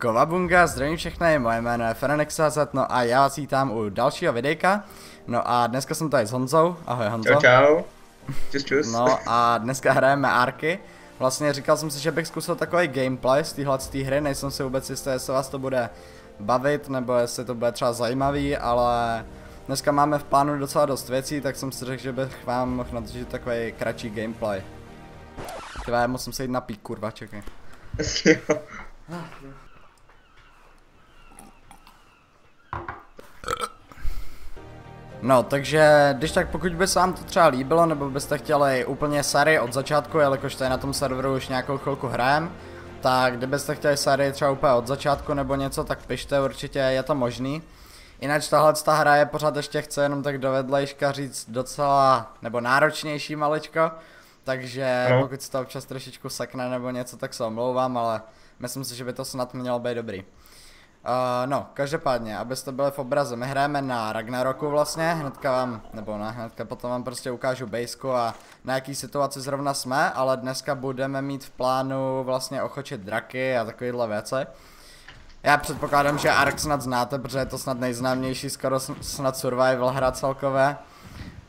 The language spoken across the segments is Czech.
Kovabunga, zdravím všechny, moje jméno je Ferenexz, no a já vás vítám u dalšího videjka. No a dneska jsem tady s Honzou, ahoj Honzo. Čau, čus. No a dneska hrajeme Arky. Vlastně říkal jsem si, že bych zkusil takový gameplay z téhleté hry, nejsem si vůbec jistý, jestli vás to bude bavit, nebo jestli to bude třeba zajímavý, ale dneska máme v plánu docela dost věcí, tak jsem si řekl, že bych vám mohl natočit takový kratší gameplay. Tyhle, musím se jít napít, kurva, čekaj. No, takže když tak, pokud by se vám to třeba líbilo, nebo byste chtěli úplně sérii od začátku, jelikož tady na tom serveru už nějakou chvilku hrajem, tak kdybyste chtěli sérii třeba úplně od začátku nebo něco, tak pište, určitě je to možný. Jinak tahle hra je pořád ještě, chce jenom tak do vedlejška říct, docela, nebo náročnější maličko, takže pokud se to občas trošičku sekne nebo něco, tak se omlouvám, ale myslím si, že by to snad mělo být dobrý. No, každopádně, abyste byli v obraze, my hrajeme na Ragnaroku vlastně, hnedka vám, nebo ne, hnedka potom vám prostě ukážu baseku a na jaký situaci zrovna jsme, ale dneska budeme mít v plánu vlastně ochočit draky a takovéhle věci. Já předpokládám, že Ark snad znáte, protože je to snad nejznámější skoro snad survival hra celkově.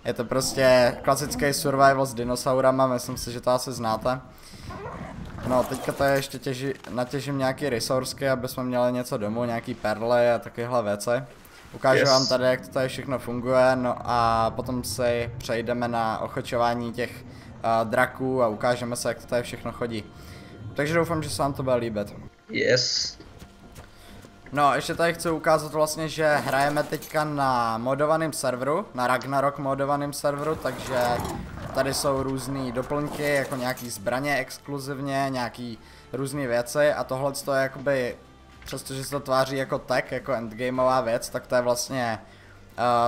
Je to prostě klasický survival s dinosaurama, myslím si, že to asi znáte. No, teďka tady ještě natěžím nějaký resursky, aby jsme měli něco domů, nějaký perly a takovéhle věci. Ukážu vám tady, jak to tady všechno funguje, no a potom si přejdeme na ochočování těch draků a ukážeme se, jak to tady všechno chodí. Takže doufám, že se vám to bude líbit. No, ještě tady chci ukázat vlastně, že hrajeme teďka na modovaném serveru, na Ragnarok modovaném serveru, takže tady jsou různé doplňky, jako nějaký zbraně exkluzivně, nějaký různé věci a tohle to je jakoby, přestože se to tváří jako tech, jako endgameová věc, tak to je vlastně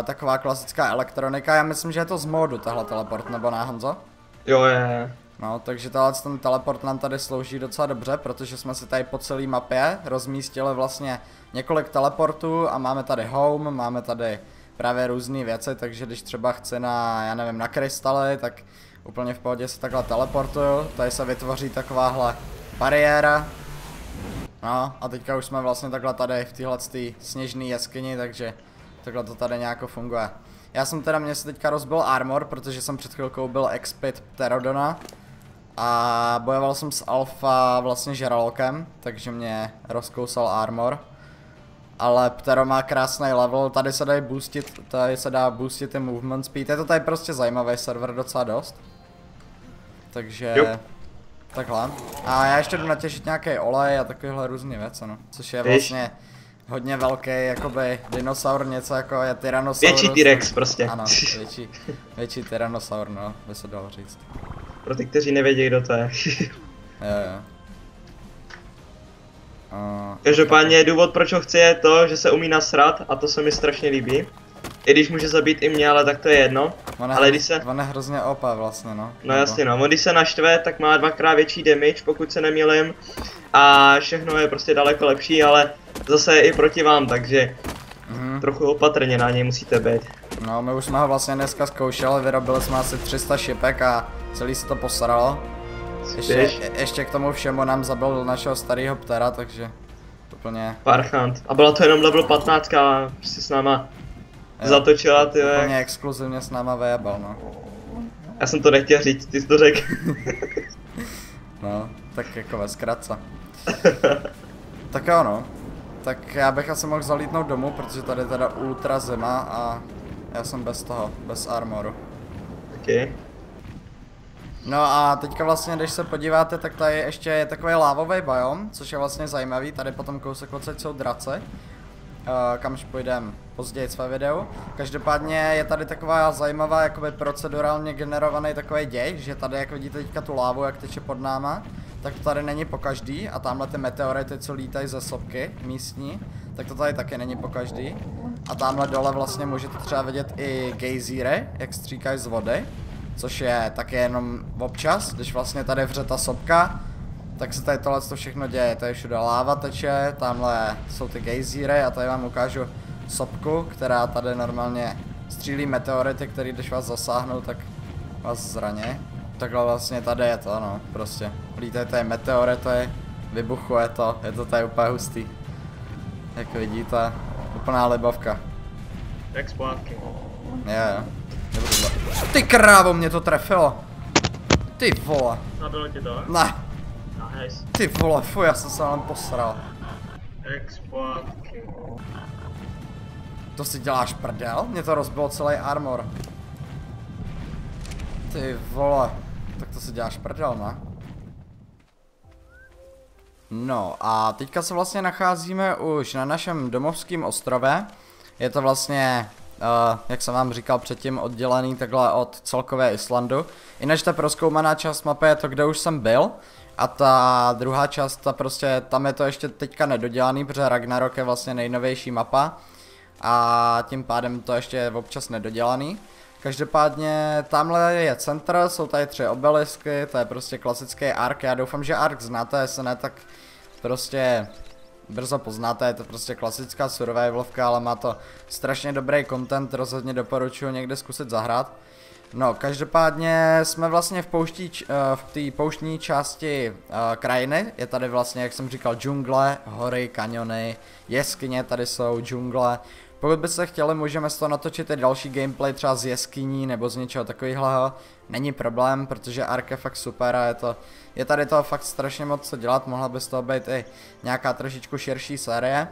taková klasická elektronika. Já myslím, že je to z módu tahle teleport, nebo ne, Honzo? Jo, je. No, takže ten teleport nám tady slouží docela dobře, protože jsme si tady po celé mapě rozmístili vlastně několik teleportů a máme tady home, máme tady právě různé věci, takže když třeba chci na, já nevím, na krystaly, tak úplně v pohodě se takhle teleportuju, tady se vytvoří takováhle bariéra. No a teďka už jsme vlastně takhle tady v téhle sněžné jeskyni, takže takhle to tady nějak funguje. Já jsem teda, mě se teďka rozbil armor, protože jsem před chvilkou byl expit Pterodona a bojoval jsem s alfa vlastně žralokem, takže mě rozkousal armor. Ale Ptero má krásný level, tady se dá boostit ten movement speed, je to tady prostě zajímavý server docela dost. Takže takhle. A já ještě jdu natěžit nějaký olej a takovéhle různé věci, no. Což je vlastně hodně velký, jakoby dinosaur, něco jako je Tyrannosaurus. Větší T-Rex prostě. Ano, větší Tyrannosaur, no, by se dalo říct. Pro ty, kteří nevědějí, kdo to je. Jo. Každopádně důvod, proč ho chci, je to, že se umí nasrat a to se mi strašně líbí. I když může zabít i mě, ale tak to je jedno. On je hrozně OP vlastně, no. No jasně, no, on když se naštve, tak má dvakrát větší damage, pokud se nemýlím. A všechno je prostě daleko lepší, ale zase je i proti vám, takže trochu opatrně na něj musíte být. No, my už jsme ho vlastně dneska zkoušeli, vyrobili jsme asi 300 šipek a celý se to posralo. Ještě k tomu všemu nám zabil našeho starého ptera, takže úplně parchant. A byla to jenom level 15 a si s náma zatočila, ty úplně exkluzivně s náma vejebal, no. Já jsem to nechtěl říct, ty jsi to řekl. No, tak jako ve zkratce. Tak jo, no. Tak já bych asi mohl zalítnout domů, protože tady je teda ultra zima a já jsem bez toho, bez armoru. Okay. No a teďka vlastně, když se podíváte, tak tady ještě je takový lávový biom, což je vlastně zajímavý, tady potom kousek odsaď jsou drace, kamž půjdeme později své videu. Každopádně je tady taková zajímavá, jakoby procedurálně generovaný takový děj, že tady, jak vidíte teďka tu lávu, jak teče pod náma, tak to tady není po každý a tamhle ty meteority, co lítají ze sopky místní, tak to tady taky není po každý. A tamhle dole vlastně můžete třeba vidět i gejzíry, jak stříkají z vody. Což je taky jenom občas, když vlastně tady vře ta sopka, tak se tady tohle všechno děje, tady všude láva teče, tamhle jsou ty gejzíry a tady vám ukážu sopku, která tady normálně střílí meteority, které když vás zasáhnou, tak vás zraní. Takhle vlastně tady je to, no, prostě. Lítají tady meteority, Vybuchuje to, je to tady úplně hustý. Jak vidíte, úplná libavka. Jak zpátky. Jo. Ty krávo, mě to trefilo. Ty vole. Zabilo ti to? Ne. Nice. Ty vole, fuj, já jsem se nám posral. Jak zpátky. To si děláš prdel? Mě to rozbilo celý armor. Ty vole. Tak to si děláš prdel, ne? No a teďka se vlastně nacházíme už na našem domovském ostrově. Je to vlastně, jak jsem vám říkal předtím, oddělený takhle od celkové Islandu. Jinak ta prozkoumaná část mapy je to, kde už jsem byl. A ta druhá část, ta prostě, tam je to ještě teďka nedodělaný, protože Ragnarok je vlastně nejnovější mapa. A tím pádem to ještě je občas nedodělaný. Každopádně tamhle je centr, jsou tady 3 obelisky, to je prostě klasický Ark. Já doufám, že Ark znáte, jestli ne, tak prostě brzo poznáte, je to prostě klasická survivalovka, ale má to strašně dobrý content, rozhodně doporučuji někde zkusit zahrát. No, každopádně jsme vlastně v té pouštní části krajiny, je tady vlastně, jak jsem říkal, džungle, hory, kaniony, jeskyně tady jsou, džungle. Pokud byste chtěli, můžeme z toho natočit i další gameplay třeba z jeskyní nebo z něčeho takového. Není problém, protože Ark je fakt super a je tady toho fakt strašně moc co dělat, mohla by z toho být i nějaká trošičku širší série.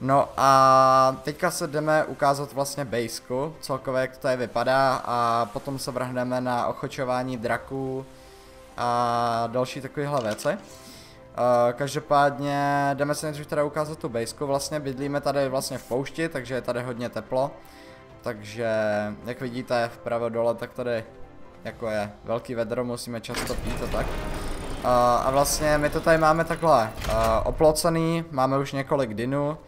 No a teďka se jdeme ukázat vlastně baseku, celkově jak to tady vypadá, a potom se vrhneme na ochočování draků a další takovéhle věci. Každopádně jdeme si nejdřív teda ukázat tu baseku, vlastně bydlíme tady vlastně v poušti, takže je tady hodně teplo. Takže jak vidíte vpravo dole, tak tady jako je velký vedro, musíme často pít a tak. A vlastně my to tady máme takhle oplocený, máme už několik dinů.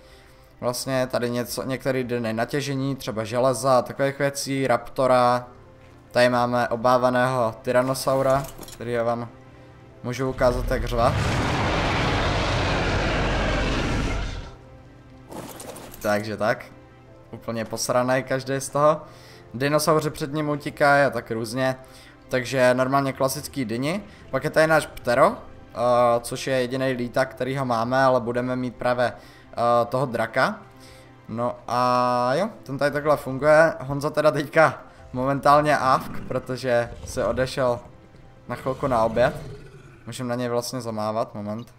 Vlastně tady některé dny natěžení, třeba železa, takových věcí, raptora. Tady máme obávaného Tyrannosaura, který vám můžu ukázat, jak řve. Takže tak. Úplně posraný každý z toho. Dinosauři před ním utíkají a tak různě. Takže normálně klasický dyni. Pak je tady náš Ptero, což je jediný lítak, který ho máme, ale budeme mít právě toho draka. No a jo, ten tady takhle funguje. Honza teda teďka momentálně AFK, protože se odešel na chvilku na oběd. Můžeme na něj vlastně zamávat, moment.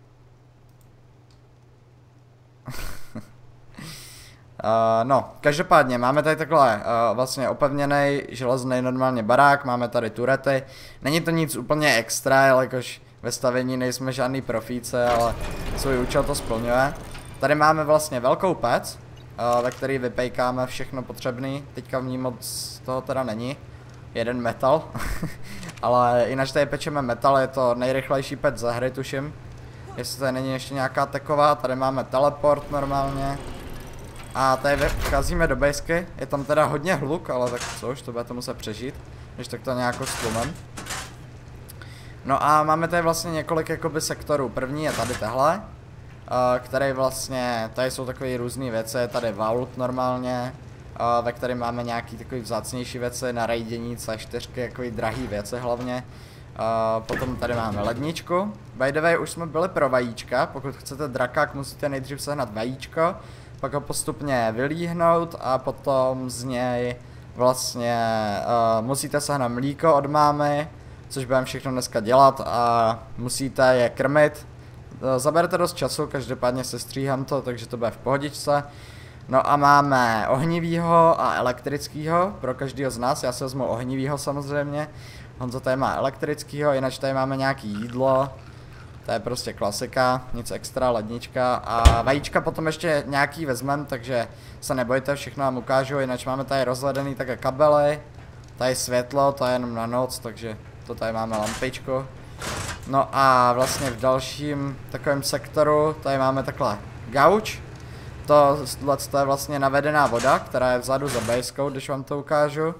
No, každopádně máme tady takhle vlastně opevněný železný normálně barák, máme tady turety. Není to nic úplně extra, jelikož ve stavení nejsme žádný profíce, ale svůj účel to splňuje. Tady máme vlastně velkou pec, ve který vypejkáme všechno potřebný. Teďka v ní moc toho teda není. Jeden metal. Ale jinak tady pečeme metal, je to nejrychlejší pec ze hry, tuším. Jestli tady není ještě nějaká taková, tady máme teleport normálně. A tady vcházíme do baseky, je tam teda hodně hluk, ale tak co už, to budete muset přežít, když tak to nějak stlumem. No a máme tady vlastně několik jakoby sektorů, první je tady tehle, který vlastně, tady jsou takové různé věci, je tady vault normálně, ve kterém máme nějaký takový vzácnější věci, na rejdění, C4, jakový drahý věci hlavně. Potom tady máme ledničku, by the way už jsme byli pro vajíčka, pokud chcete drakák, musíte nejdřív sehnat vajíčko, pak ho postupně vylíhnout a potom z něj vlastně musíte sehnat mlíko od mámy, což budeme všechno dneska dělat, a musíte je krmit. Zaberete dost času, každopádně se stříhám to, takže to bude v pohodičce. No a máme ohnivýho a elektrickýho, pro každýho z nás, já si vezmu ohnivýho samozřejmě. Honza tady má elektrickýho, jinak tady máme nějaký jídlo. To je prostě klasika, nic extra, lednička a vajíčka potom ještě nějaký vezmem, takže se nebojte, všechno vám ukážu, jinak máme tady rozhledený také kabely. Tady světlo, to je jenom na noc, takže to tady máme lampičku. No a vlastně v dalším takovém sektoru, tady máme takhle gauč. To je vlastně navedená voda, která je vzadu za bejskou, když vám to ukážu.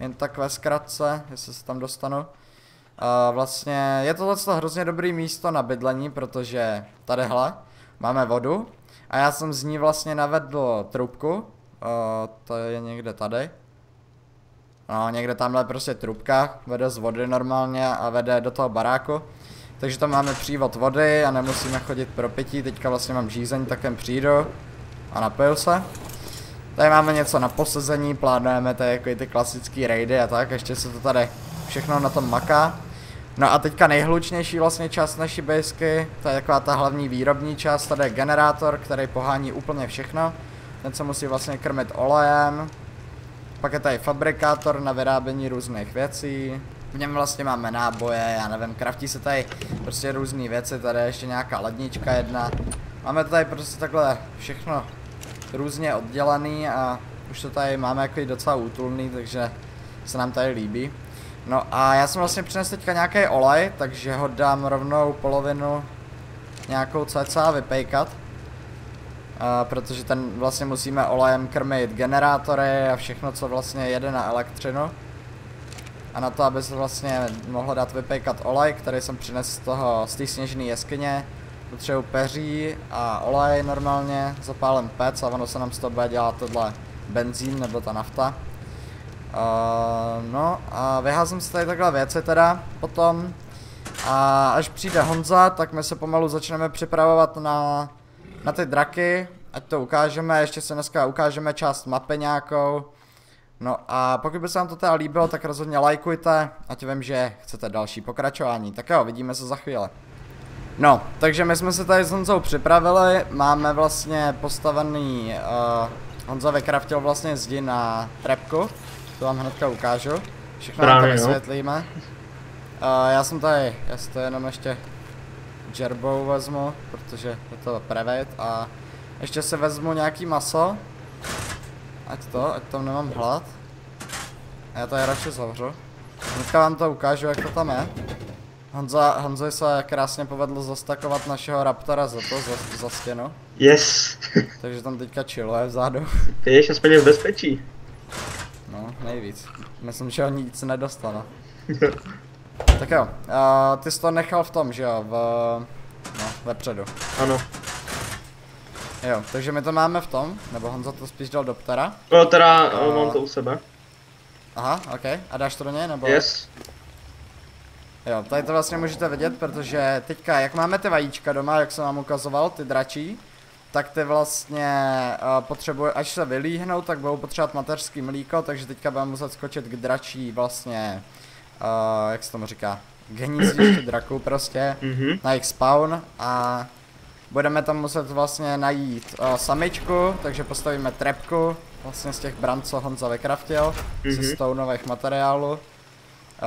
Jen tak ve zkratce, jestli se tam dostanu. Vlastně je tohle hrozně dobrý místo na bydlení, protože tadyhle máme vodu a já jsem z ní vlastně navedl trubku, to je někde tady. No, někde tamhle prostě trubka, vede z vody normálně a vede do toho baráku. takže tam máme přívod vody a nemusíme chodit pro pití. Teďka vlastně mám žízeň, tak jen přijdu a napil se. Tady máme něco na posezení, plánujeme tady jako ty klasické raidy a tak, ještě se to tady všechno na tom maká. No a teďka nejhlučnější vlastně část naší bejsky, to je taková ta hlavní výrobní část, tady je generátor, který pohání úplně všechno. Ten se musí vlastně krmit olejem. Pak je tady fabrikátor na vyrábění různých věcí. V něm vlastně máme náboje, já nevím, kraftí se tady prostě různé věci, tady je ještě nějaká lednička jedna. Máme tady prostě takhle všechno různě oddělaný a už to tady máme jako docela útulný, takže se nám tady líbí. No a já jsem vlastně přinesl teďka nějaký olej, takže ho dám rovnou polovinu nějakou cca vypejkat. Protože ten vlastně musíme olejem krmit generátory a všechno, co vlastně jede na elektřinu. A na to, aby se vlastně mohlo dát vypejkat olej, který jsem přinesl z té sněžné jeskyně, potřebuji peří a olej normálně, zapálím pec a ono se nám z toho bude dělat tohle benzín nebo ta nafta. No a vyházím si tady takhle věci teda potom. A až přijde Honza, tak my se pomalu začneme připravovat na ty draky, ať to ukážeme, ještě se dneska ukážeme část mapy nějakou. No a pokud by se vám to teda líbilo, tak rozhodně lajkujte, ať vím, že chcete další pokračování. Tak jo, vidíme se za chvíli. No, takže my jsme se tady s Honzou připravili, máme vlastně postavený, Honza vykraftil vlastně zdi na trepku, to vám hnedka ukážu, všechno vám to vysvětlíme. Já jsem tady, já si to jenom ještě džerbou vezmu, protože je to prevejt a ještě si vezmu nějaký maso, ať tam nemám hlad. A já to je radši zavřu. Hnedka vám to ukážu, jak to tam je. Honzo se krásně povedlo zastakovat našeho raptora za stěnu. Yes. Takže tam teďka chilluje vzadu. Když aspoň je v bezpečí. No, nejvíc. Myslím, že ho nic nedostalo. Tak jo, ty jsi to nechal v tom, že jo, no, vepředu. Ano. Jo, takže my to máme v tom, nebo Honza to spíš dal do ptera. No teda, mám to u sebe. Aha, ok, a dáš to do něj, nebo? Yes. Jo, tady to vlastně můžete vidět, protože teďka, jak máme ty vajíčka doma, jak jsem vám ukazoval, ty dračí, tak ty vlastně potřebují, až se vylíhnou, tak budou potřebovat mateřský mlíko, takže teďka budeme muset skočit k dračí vlastně, jak se tomu říká, hnízdiště draků prostě, na jejich spawn a budeme tam muset vlastně najít samičku, takže postavíme trepku vlastně z těch bran, co Honza vykraftil, ze stounových materiálů.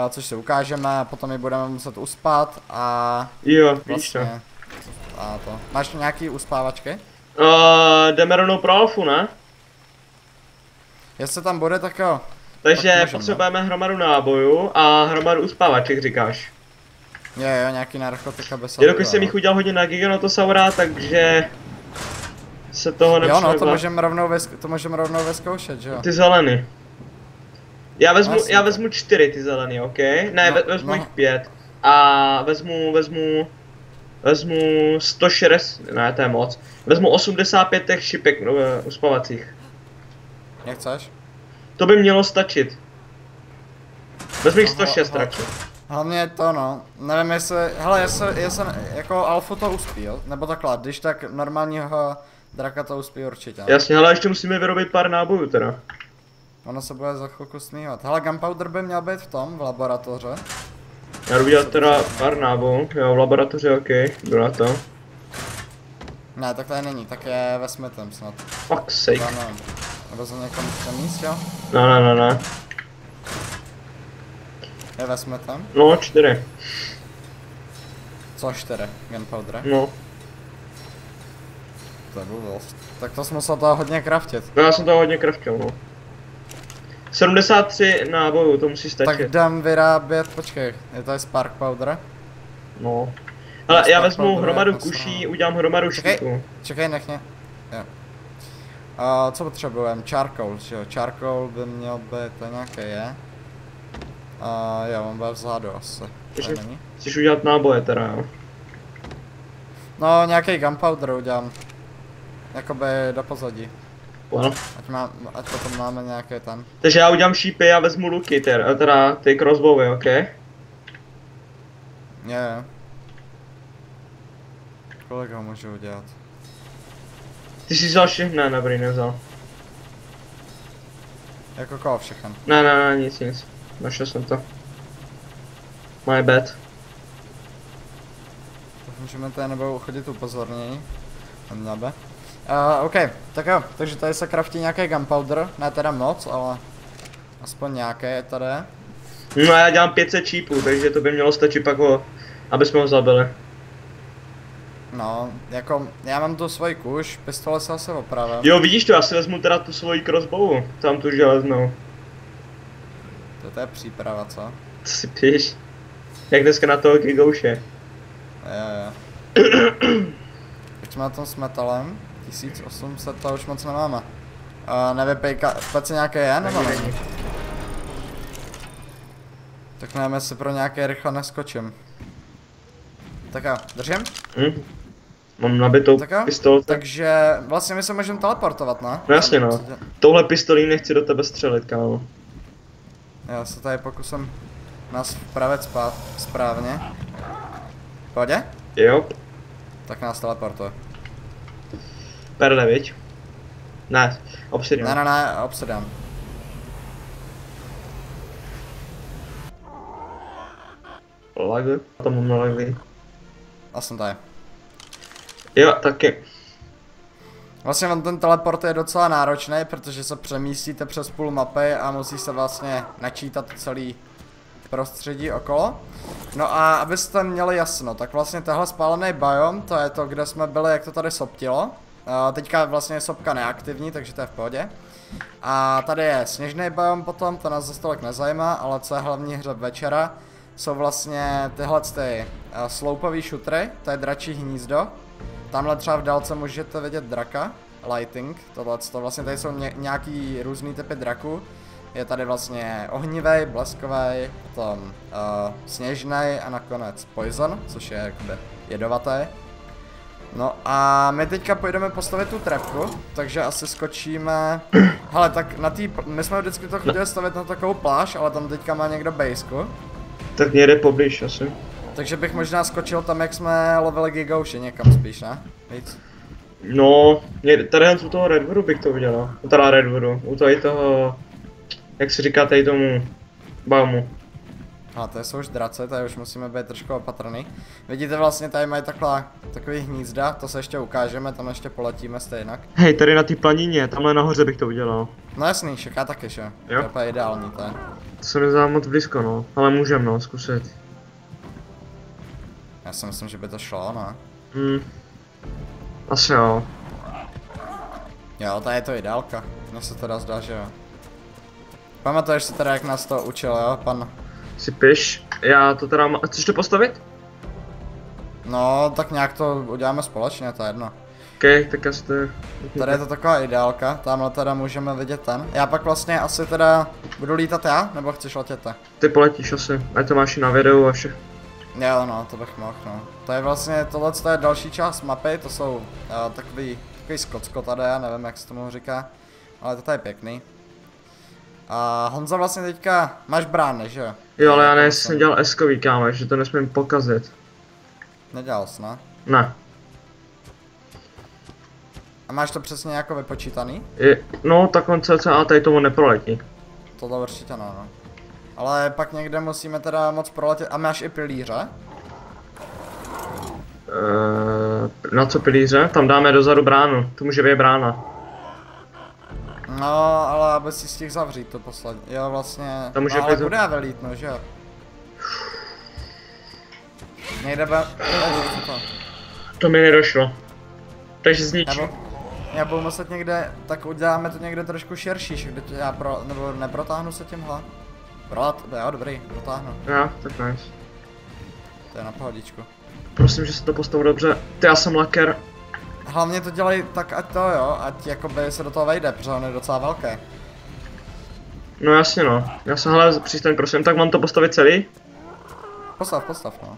Což si ukážeme, potom ji budeme muset uspat a... Jo, vlastně, víš to. A to. Máš nějaký uspávačky? Jdeme rovnou pro alfu, ne? Jestli tam bude, tak jo. Takže potřebujeme hromadu nábojů a hromadu uspávaček, říkáš. Jo, nějaký narkotika bez alkoholu. Jelikož jsem jich udělal hodně na Giganotosaura, takže... se toho nepřijde. Jo, no, to můžeme rovnou vyzkoušet, že jo. Ty zelený. Já vezmu 4 ty zelený, ok? Ne, no, vezmu jich 5. A vezmu 160, ne, to je moc. Vezmu 85 těch šipek uspavacích. Jak chceš? To by mělo stačit. Vezmu jich 106 radši. Hlavně to no, nevím jestli, hele, jestli jako alfu to uspí, jo? Nebo takhle, když tak normálního draka to uspí určitě. Ne? Jasně, ale ještě musíme vyrobit pár nábojů teda. Ono se bude za chvilku snívat. Hele, gunpowder by měl být v tom, v laboratoře. Já jdu dělat teda pár nábojů, jo, v laboratoři, ok, jdu na to. Ne, tak tady není, tak je ve smetem snad. Fuck sake. Nebo se někam přemíst, jo? Ne. Je ve smetem? No, 4. Co 4? Gunpowder? No. To je blbost. Tak to jsem musel toho hodně craftit. No, já jsem toho hodně craftil, no. 73 nábojů, to musí stačit. Tak dám vyrábět, počkej, je tady spark powder? No. Ale já vezmu hromadu kuší, udělám hromadu štítu. Čekej, nech mě. Jo. Co potřebujeme? Charcoal, že jo? Charcoal by měl být, to nějaké je. Jo, on bude vzadu asi. Chceš udělat náboje teda, jo? No, nějaký gunpowder udělám. Jakoby do pozadí. Ano. Ať potom máme nějaké tam. Takže já udělám šípy a vezmu luky, teda ty crossbowy, ok? Jo. kolega může udělat. Ty jsi vzal všechno? Ne, dobrý, nevzal. Jako koho všechno? Ne, nic. Našel jsem to. My bad. Tak můžeme tady nebo chodit upozorněji. Nebe. OK, tak jo, takže tady se craftí nějaký gunpowder, ne teda moc, ale aspoň nějaké je tady. No a já dělám 500 čípů, takže to by mělo stačit pak ho, aby jsme ho zabili. No, jako, já mám tu svoji kuš, pistole se asi opravím. Jo, vidíš to, já si vezmu teda tu svoji crossbow, tam tu železnou. To je příprava, co? Co si píš? Jak dneska na toho Gigouše. Jo. Jsme na tom s metalem, 1800, to už moc nemáme. Nevypejka, speci nějaké je, nebo ne? Tak nevím, jestli pro nějaké rychle neskočím. Tak jo, držím? Mám nabitou pistoli. Takže vlastně my se můžeme teleportovat, ne? No jasně no, touhle pistolí nechci do tebe střelit, kámo. Já se tady pokusím nás vpravit spát správně. Pohodě? Jo. Tak nás teleportuje. Perle, viď? Ne, obsidian. Ne, obsidian. Lag, tam mám na lagli. A jsem tady. Jo, taky. Vlastně on ten teleport je docela náročný, protože se přemístíte přes půl mapy a musí se vlastně načítat celý prostředí okolo. No a abyste měli jasno, tak vlastně tahle spálený biom, to je to, kde jsme byli, jak to tady soptilo. Teďka vlastně je sopka neaktivní, takže to je v pohodě. A tady je sněžný biom potom, to nás za stolek nezajímá, ale co je hlavní hřeb večera, jsou vlastně tyhle ty sloupový šutry, to je dračí hnízdo. Tamhle třeba v dálce můžete vidět draka, lighting, tohleto, vlastně tady jsou nějaký různý typy draků. Je tady vlastně ohnivý, bleskový, potom sněžný a nakonec poison, což je jakoby jedovatý. No a my teďka půjdeme postavit tu trepku, takže asi skočíme... Hele, tak na tý... My jsme vždycky to chtěli stavit na takovou pláž, ale tam teďka má někdo bejsku. Tak mě jde poblíž asi. Takže bych možná skočil tam, jak jsme lovili Gigouši někam spíš, ne? Víc. No, tady jen u toho Redwoodu bych to udělal. Teda Redwoodu, u tady toho... Jak si říká tady tomu baumu? A to jsou už drace, tady už musíme být trošku opatrný. Vidíte vlastně tady mají takový hnízda, to se ještě ukážeme, tam ještě poletíme stejnak. Hej, tady na té planině, tamhle nahoře bych to udělal. No jasný, šeká taky, že? Jo. To je ideální, to je. To se nezdá moc blízko, no, ale můžeme, no, zkusit. Já si myslím, že by to šlo, no. Asi jo. Jo, tady je to ideálka, mně se teda zdá, že jo. Pamatuješ si teda, jak nás to učil, jo, pan? Si piš, já to teda mám... Chceš to postavit? No, tak nějak to uděláme společně, to je jedno. OK, tak asi to... Tady je to taková ideálka, tamhle teda můžeme vidět ten. Já pak vlastně asi teda budu lítat já, nebo chceš letět ty? Ty poletíš asi, ať to máš i na videu a vše. Jo, no, to bych mohl, no. To je vlastně, tohle to je další část mapy, to jsou takový skocko tady, já nevím, jak se tomu říká. Ale to je pěkný. A Honza vlastně teďka, máš brány, že jo? Jo, ale já jsem dělal eskový, kámo, že to nesmím pokazit. Nedělal jsi, ne? Ne. A máš to přesně jako vypočítaný? No, takhle cca tady tomu neproletí. Tohle určitě no. Ale pak někde musíme teda moc proletět, a máš i pilíře? Na co pilíře? Tam dáme dozadu bránu, to může být brána. No, ale aby si z těch zavřít to poslední, jo vlastně, tam může no, ale bude velít, no že jo. Nejde be... To mi nedošlo. Takže zničí. Já budu muset někde, tak uděláme to někde trošku širší, že to já nebo neprotáhnu se tímhle. Jo dobrý, protáhnu. Jo, tak nice. To je na pohodičku. Prosím, že se to postavu dobře, ty já jsem laker. Hlavně to dělají tak ať to jo, ať jakoby se do toho vejde, protože on je docela velké. No jasně no, já jsem hele přístaň prosím, tak mám to postavit celý? Postav no.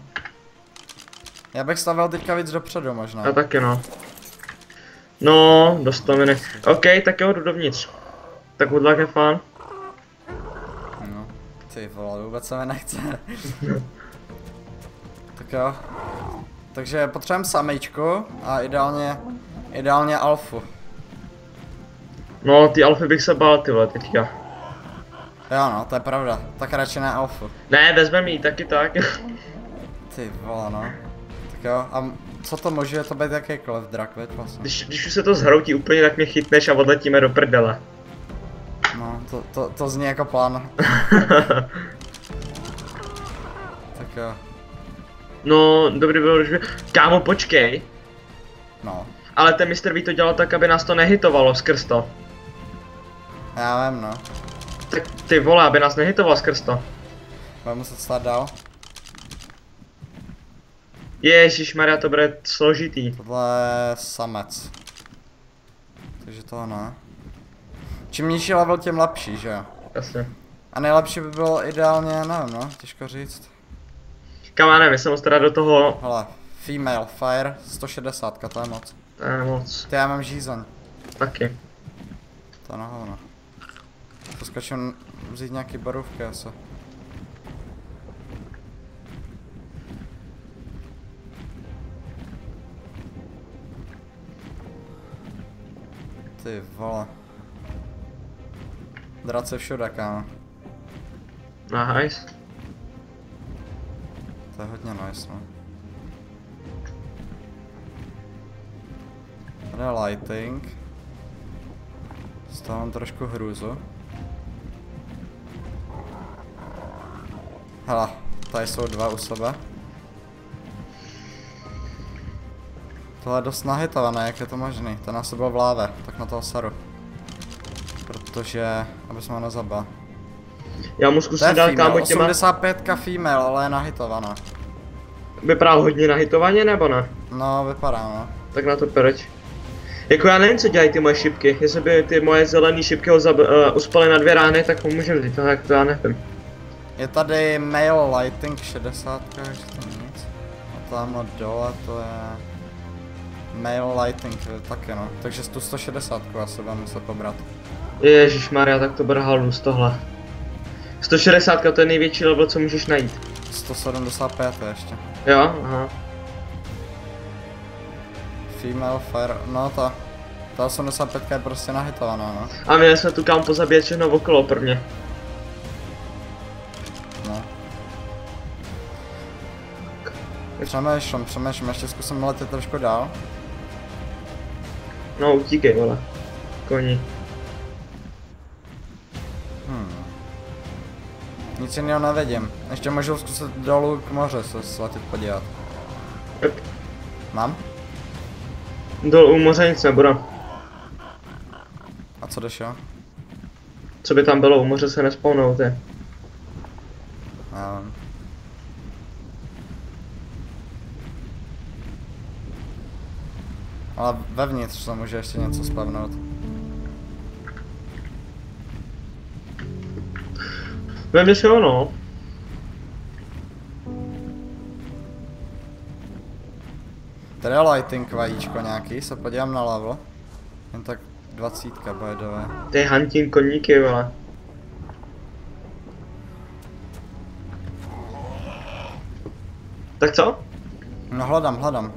Já bych stavil teďka víc dopředu možná. Já taky no. No, dostaneme. OK, tak jo, jdu dovnitř. Tak good luck, have fun. No, ty vole, vůbec se mi nechce. Tak jo. Takže potřebujeme samičku a ideálně alfu. No, ty alfy bych se bál, ty vole, teďka. Jo no, to je pravda, tak radši ne alfu. Ne, vezmeme ji taky tak. Ty vole, no. Tak jo, a co to může to být jakýkoliv drak, věď vlastně. Když už se to zhroutí úplně, tak mě chytneš a odletíme do prdele. No, to zní jako plán. Tak jo. No, dobrý bylo, že... Kámo, počkej. No. Ale ten mistr ví to dělal tak, aby nás to nehitovalo skrz to. Já vím, no. Tak ty vole, aby nás nehitoval skrz to. Budeme muset stát dál. Ježišmarja, to bude složitý. Tohle je samec. Takže to ne. Čím nižší level, tím lepší, že jo? Jasně. A nejlepší by bylo ideálně, nevím no, těžko říct. Kamáne, my jsem moc teda do toho... Hele, female fire, 160, to je moc. To je moc. Ty já mám žízeň. Taky. To je na hovno. Poskočím vzít nějaký borůvky asi. Ty vole. Drace všude, kámo. Nice. To je hodně nice, no. Tady je lighting. Stávám trošku hrůzu. Hele, tady jsou dva u sebe. Tohle je dost nahitované, jak je to možný. Ten na sebe vláve, tak na toho seru. Protože, aby jsme ho nezabil. Já mu zkusím dát, kámo, těma... 85 female, ale je nahitovaná. Vypadá hodně nahitovaně, nebo ne? No, vypadá, no. Tak na to perč. Jako já nevím, co dělají ty moje šipky. Jestli by ty moje zelené šipky ho uspaly na dvě rány, tak ho můžeme vzít, tak to já nevím. Je tady male lighting 60, takže to nic. A tam dole to je... male lighting, taky no. Takže tu 160 asi budeme muset pobrat. Ježišmarja, tak to bude halus tohle. 160 to je největší level, co můžeš najít. 175 je ještě. Jo, aha. Female fire, no ta 85 je prostě nahitovaná, no. A měli jsme tu kam pozabíjet všechno okolo prvně. No. Přemýšlím, ještě zkusím letět trošku dál. No utíkej, vole. Koni. Nic jiného nevidím. Ještě můžu zkusit dolů k moře se svatit podívat. Mám? Dolů u moře nic nebude. A co jdeš, jo? Co by tam bylo, u moře se nespawnou, ty. Ale vevnitř se může ještě něco spavnout. Vem si ho, no. Tady je lighting vajíčko nějaký, se podívám na level. Jen tak 20 bajdové. Ty hunting koníky, vole. Tak co? No hledám.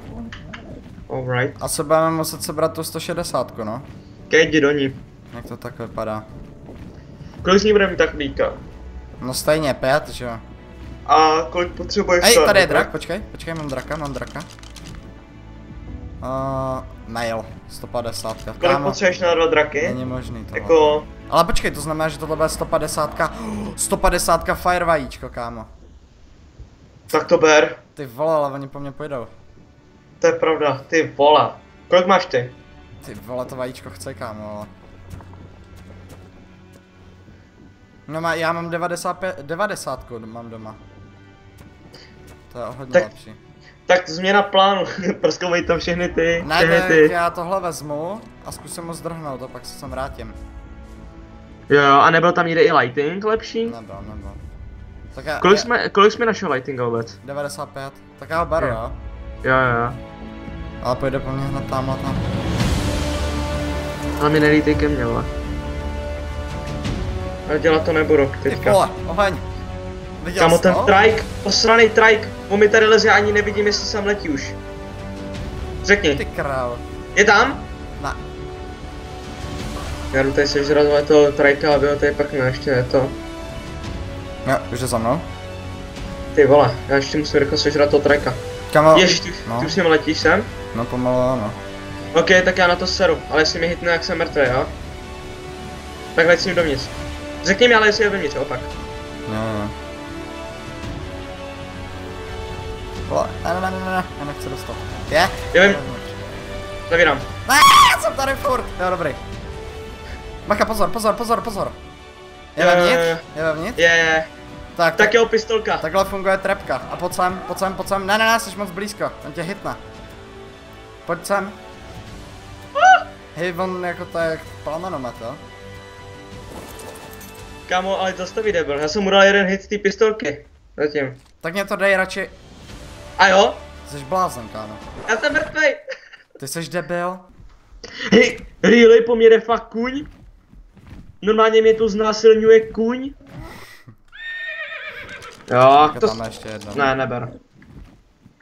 Alright. A se budeme muset sebrat tu 160, no. Kejdi do ní. Jak to tak vypadá. Kolik z ní bude mít tak líka? No stejně, 5, že jo. A kolik potřebuješ? Ej, tady je drak, počkej, mám draka. Mail, 150. Kolik potřebuješ na 2 draky? Není možný to. Jako... Ale počkej, to znamená, že tohle bude 150. 150 fire vajíčko, kámo. Tak to ber. Ty vole, ale oni po mně pojdou. To je pravda, ty vole. Kolik máš ty? Ty vole, to vajíčko chce, kámo, ale... No já mám 90 mám doma. To je hodně tak, lepší. Tak změna plánu, prskovají tam všechny ty, tak já tohle vezmu a zkusím ho zdrhnout a pak se sem vrátím. Jo, a nebyl tam někde i lighting lepší? Nebyl. Tak já, kolik jsme našeho lightinga vůbec? 95, tak já ho beru, jo. Jo. Ale pojde po mně hned tam. Ale mi nelítej ke mně, vole. Ale dělat to nebudu teďka. Ty vole, oheň. Viděl jsi to? Kámo, ten trike, posraný trike. On mi tady leze, ani nevidím, jestli sem letí už. Řekni. Ty král. Je tam? Ne. Já jdu tady sežrat toho trajka, aby ho tady prknul, ještě ne to. Jo, už jde za mnou. Ty vole, já ještě musím rychle sežrat toho trajka. Kamo... Ještě, ty už s ním letíš sem? No pomalu ano. Ok, tak já na to seru, ale jestli mi hitne, jak jsem mrtvý, jo? Tak leď s ním dovnitř. Řekni mi ale, jestli je vevnitř, opak. No. Ne, já nechci dostat. Je? Já vím. Zavírám. Ne, já jsem tady furt. Jo, dobrý. Macha, pozor. Je vevnitř? Je. Tak jo, pistolka. Takhle funguje trepka. A pojď sem. Ne, jsi moc blízko. On tě hitne. Pojď sem. Hej, on jako to je plamenomet, jo? Kámo, ale zastaví debil. Já jsem mu dal jeden hit z té pistolky. Zatím. Tak mě to dej radši. A jo? Jseš blázen, kámo. Já jsem mrtvej. Ty jsi debil. Hej, really, po mě jde fakt kuň. Normálně mě tu znásilňuje kuň. Jo, to tam ještě jedno. Ne, neber.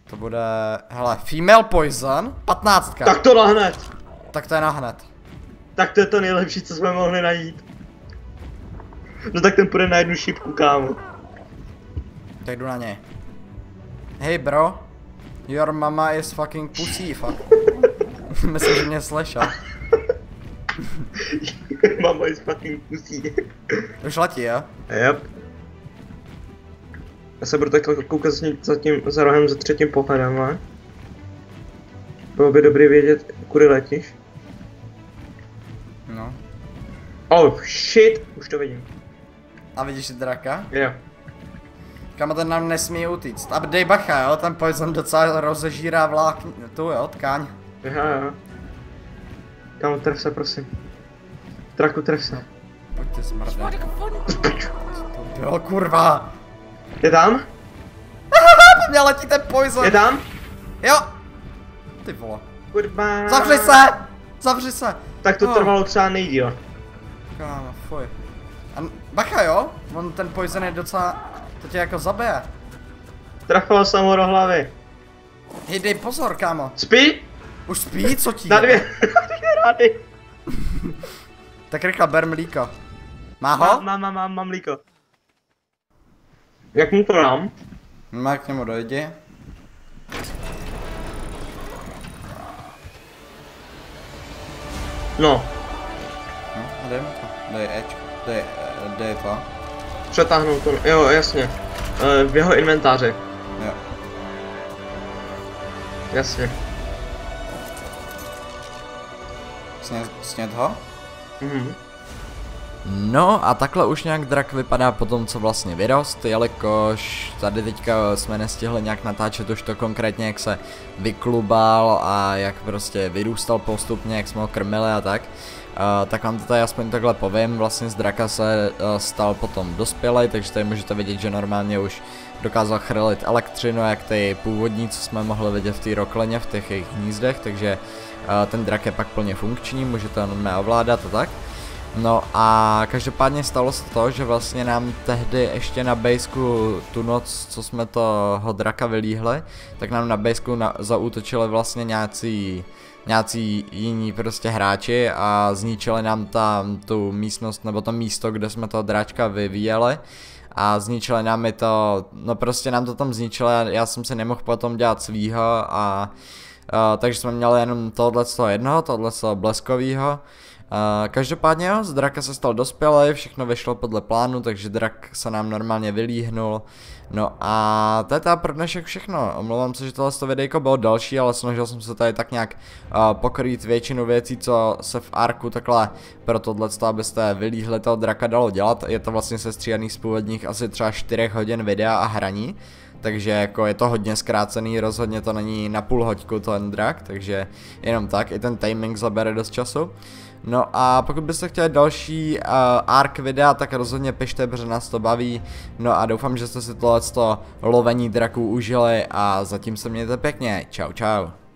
To bude, hele, female poison, 15. Tak to nahned. Tak to je nahned. Tak to je to nejlepší, co jsme mohli najít. No tak ten půjde na jednu šipku, kámo. Tak jdu na něj. Hej bro, your mama is fucking pussy, fuck. Myslím, že mě slyšel. Mama is fucking pussy. Už letí, jo? Yep. Já se budu takhle koukat za rohem, za třetím pohledem, ale... Bylo by dobré vědět, kudy letíš. No. Oh shit, už to vidím. A vidíš draka? Jo. Yeah. Kámo, ten nám nesmí utíct. A dej bacha, jo, ten poison docela rozežírá vlákni, tu jo, tkáň. Jo. Kámo, tref se, prosím. Draku, tref se. Pojď tě smrde. To bylo, kurva. Je tam? Po mě letí ten poison. Je tam? Jo. Ty vole. Kurva. Zavři se! Zavři se! Tak to trvalo třeba nejdíl. Kámo, fuj. A bacha, jo? On ten poison je docela... To tě jako zabije. Trafil jsem ho do hlavy. Hej, dej pozor, kámo. Spí? Už spí? Co ti? Na dvě rády. Tak rychle ber mlíko. Má ho? Mám mlíko. Jak mu to dám? Má k němu dojdi. No a dej mu to. Dej Ečko. Dej to. Přetáhnout to, jo, jasně. V jeho inventáři. Jo. Jasně. Sněd ho? Mhm. No a takhle už nějak drak vypadá po tom, co vlastně vyrost, jelikož tady teďka jsme nestihli nějak natáčet už to konkrétně, jak se vyklubal a jak prostě vyrůstal postupně, jak jsme ho krmili a tak. Tak vám to tady aspoň takhle povím, vlastně z draka se stal potom dospělej, takže tady můžete vidět, že normálně už dokázal chrlit elektřinu, jak ty původní, co jsme mohli vidět v té roklině, v těch jejich hnízdech, takže ten drak je pak plně funkční, můžete ho ovládat a tak. No a každopádně stalo se to, že vlastně nám tehdy ještě na bejsku tu noc, co jsme toho draka vylíhli, tak nám na bejsku zaútočili vlastně nějací jiní prostě hráči a zničili nám tam tu místnost nebo to místo, kde jsme toho dráčka vyvíjeli a zničili nám i to, no prostě nám to tam zničili a já jsem si nemohl potom dělat svýho a takže jsme měli jenom tohle bleskovýho. Každopádně jo, z draka se stal dospělý, všechno vyšlo podle plánu, takže drak se nám normálně vylíhnul. No a to je ta pro dnešek všechno, omlouvám se, že tohle videjko bylo další, ale snažil jsem se tady tak nějak pokrýt většinu věcí, co se v Arku takhle pro tohleto, abyste vylíhli toho draka dalo dělat. Je to vlastně sestříhaný z původních asi třeba 4 hodin videa a hraní. Takže jako je to hodně zkrácený, rozhodně to není na půl hoďku ten drak, takže jenom tak, i ten timing zabere dost času. No a pokud byste chtěli další Ark videa, tak rozhodně pište, protože nás to baví. No a doufám, že jste si tohleto lovení draků užili a zatím se mějte pěkně, čau.